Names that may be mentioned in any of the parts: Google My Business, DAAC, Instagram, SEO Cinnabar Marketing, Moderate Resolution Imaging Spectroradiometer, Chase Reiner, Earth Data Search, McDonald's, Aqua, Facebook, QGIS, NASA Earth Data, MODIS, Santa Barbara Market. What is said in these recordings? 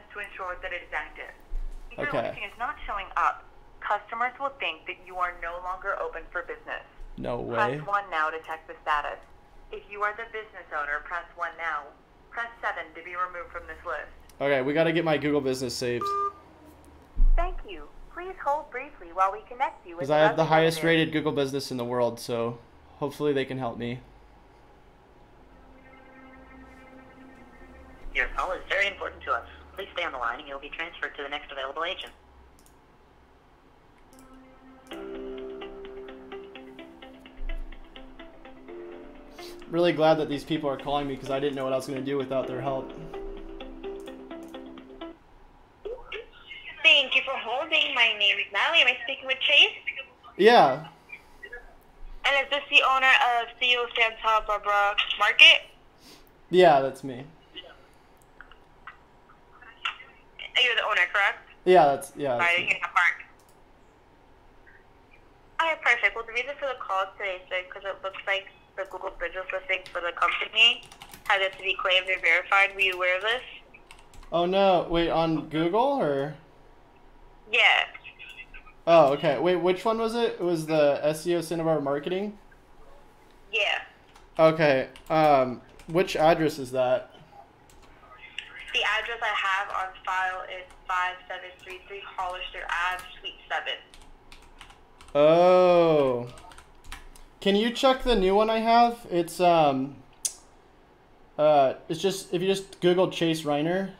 business to ensure that it is active. If your listing is not showing up, customers will think that you are no longer open for business. No way. Press 1 now to check the status. If you are the business owner, press 1 now. Press 7 to be removed from this list. Okay, we got to get my Google Business saved. Thank you. Please hold briefly while we connect you with because I have the highest rated Google Business in the world, so hopefully they can help me. Your call is very important to us. Please stay on the line and you'll be transferred to the next available agent. Really glad that these people are calling me because I didn't know what I was going to do without their help. Thank you for holding. My name is Natalie. Am I speaking with Chase? Yeah. And is this the owner of SEO Santa Barbara Market? Yeah, that's me. You're the owner, correct? Yeah, that's me. All right, perfect. Well, the reason for the call today is because it looks like the Google Business listing for the company has it to be claimed or verified. Were you aware of this? Oh no! Wait, on Google or? Yeah. Oh, okay. Wait, which one was it? It was the SEO Cinnabar Marketing. Yeah. Okay. Which address is that? The address I have on file is 5733 Hollister Ave, Suite 7. Oh. Can you check the new one I have? It's just, if you just Google Chase Reiner.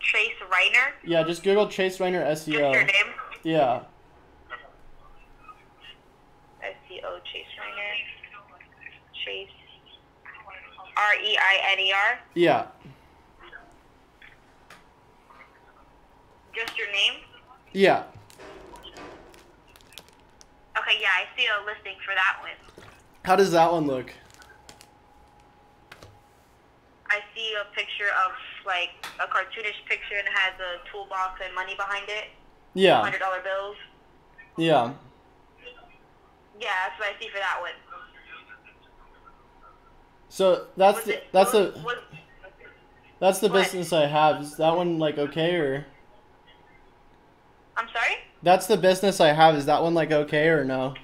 Chase Reiner? Yeah, just Google Chase Reiner SEO. Just your name? Yeah. SEO Chase Reiner. Chase. R-E-I-N-E-R? Yeah. Just your name? Yeah. Okay, yeah, I see a listing for that one. How does that one look? I see a picture of, like, a cartoonish picture and has a toolbox and money behind it. Yeah. $100 bills. Yeah. Yeah, that's what I see for that one. So, that's the business I have. Is that one, like, okay, or? I'm sorry? That's the business I have. Is that one, like, okay or no?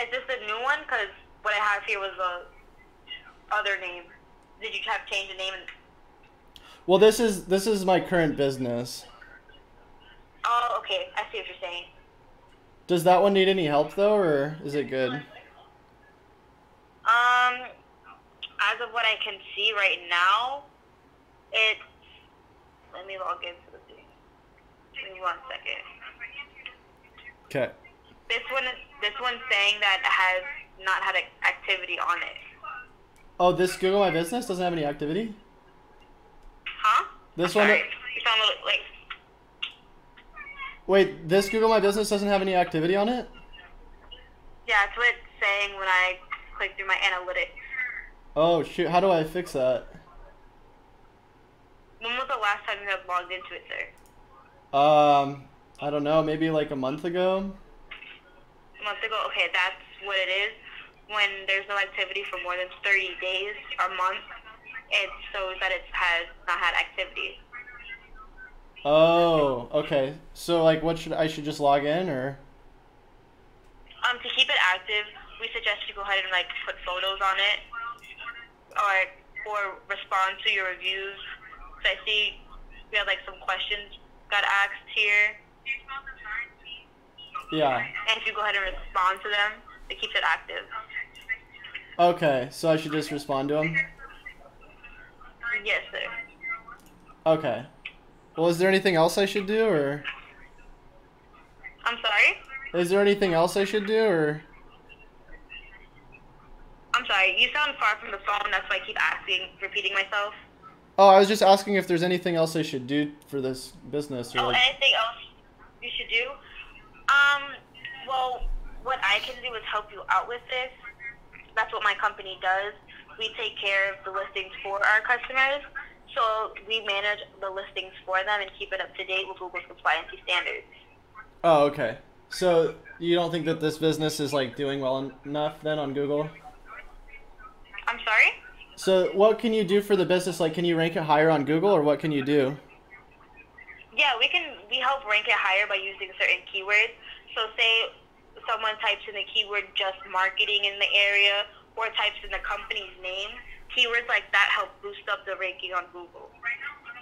Is this the new one? Because what I have here was the other name. Did you have to change the name? Well, this is my current business. Oh, okay. I see what you're saying. Does that one need any help, though, or is it good? As of what I can see right now, it's... Let me log into the thing. Give me one second. Okay. This one's saying that it has not had activity on it. Oh, this Google My Business doesn't have any activity? Huh? This one... Sorry. You sound a little, like... Wait, this Google My Business doesn't have any activity on it? Yeah, that's what it's saying when I click through my analytics. Oh, shoot. How do I fix that? When was the last time you had logged into it, sir? I don't know. Maybe like a month ago? A month ago? Okay, that's what it is. When there's no activity for more than 30 days or month, it shows that it has not had activity. Oh, okay. So, like, what should I just log in, or? To keep it active, we suggest you go ahead and, like, put photos on it, or respond to your reviews. So I see we have, like, some questions got asked here. Yeah. And if you go ahead and respond to them, it keeps it active. Okay, so I should just respond to him? Yes, sir. Okay. Well, is there anything else I should do, or? I'm sorry? Is there anything else I should do, or? I'm sorry, you sound far from the phone, that's why I keep repeating myself. Oh, I was just asking if there's anything else I should do for this business, or... Oh, like... anything else you should do? Well... What I can do is help you out with this. That's what my company does. We take care of the listings for our customers. So we manage the listings for them and keep it up to date with Google's compliance standards. Oh, okay. So you don't think that this business is, like, doing well enough then on Google? I'm sorry? So what can you do for the business? Like, can you rank it higher on Google, or what can you do? Yeah, we help rank it higher by using certain keywords. So say someone types in the keyword just marketing in the area, or types in the company's name. Keywords like that help boost up the ranking on Google.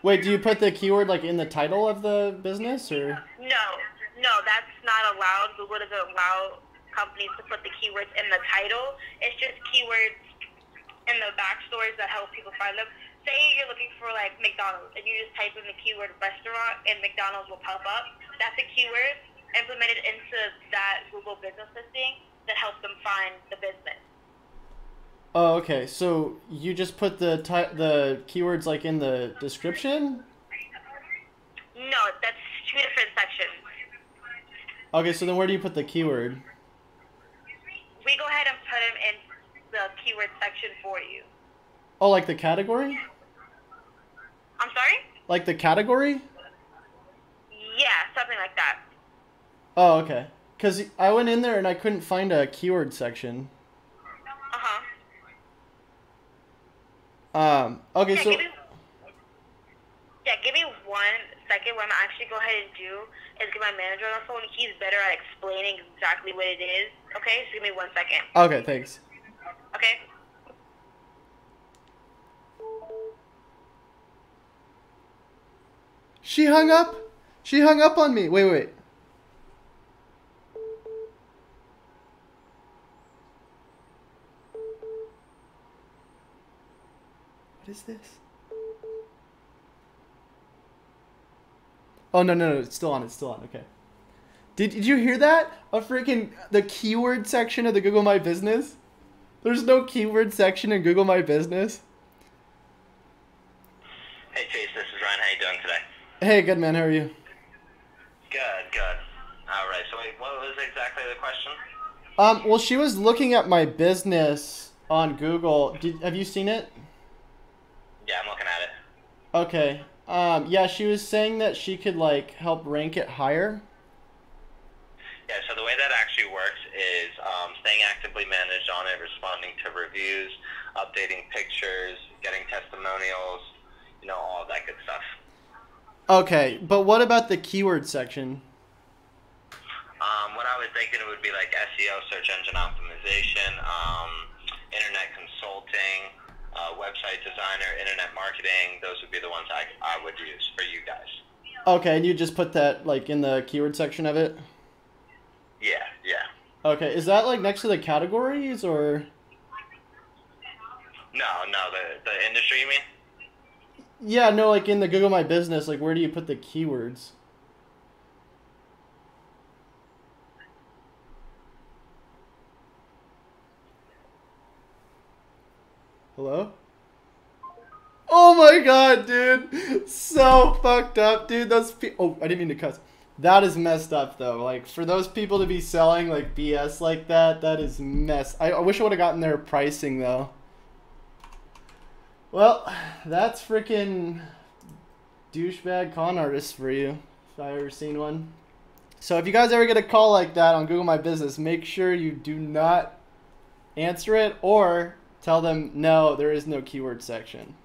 Wait, do you put the keyword like in the title of the business, or? No, that's not allowed. Google doesn't allow companies to put the keywords in the title. It's just keywords in the backstories that help people find them. Say you're looking for like McDonald's, and you just type in the keyword restaurant and McDonald's will pop up. That's a keyword implemented into that Google business listing that helps them find the business. Oh, okay. So you just put the keywords like in the description? No, that's two different sections. Okay, so then where do you put the keyword? We go ahead and put them in the keyword section for you. Oh, like the category? I'm sorry? Like the category? Yeah, something like that. Oh, okay. Because I went in there and I couldn't find a keyword section. Uh-huh. Okay, yeah, so... Give me 1 second. What I'm actually going ahead and do is get my manager on the phone. He's better at explaining exactly what it is. Okay? So give me 1 second. Okay, thanks. Okay. She hung up? She hung up on me. Wait. What is this? Oh, no. It's still on. Okay. Did you hear that? The keyword section of the Google My Business? There's no keyword section in Google My Business. Hey, Chase, this is Ryan. How you doing today? Hey, good, man. How are you? Good. All right. So, wait, what was exactly the question? Well, she was looking at my business on Google. Have you seen it? Yeah, I'm looking at it. Okay. Yeah, she was saying that she could, like, help rank it higher. Yeah, so the way that actually works is staying actively managed on it, responding to reviews, updating pictures, getting testimonials, you know, all that good stuff. Okay, but what about the keyword section? What I was thinking would be, like, SEO, search engine optimization, internet consulting, website designer, internet marketing. Those would be the ones I would use for you guys. Okay, and you just put that like in the keyword section of it? Yeah. Okay, is that like next to the categories or? No, the industry you mean? Yeah, no, like in the Google My Business, like where do you put the keywords? Hello? Oh my god, dude. So fucked up, dude. Oh, I didn't mean to cuss. That is messed up, though. Like, for those people to be selling, like, BS like that, that is I wish I would have gotten their pricing, though. Well, that's freaking douchebag con artist for you, if I've ever seen one. So if you guys ever get a call like that on Google My Business, make sure you do not answer it or... tell them, no, there is no keyword section.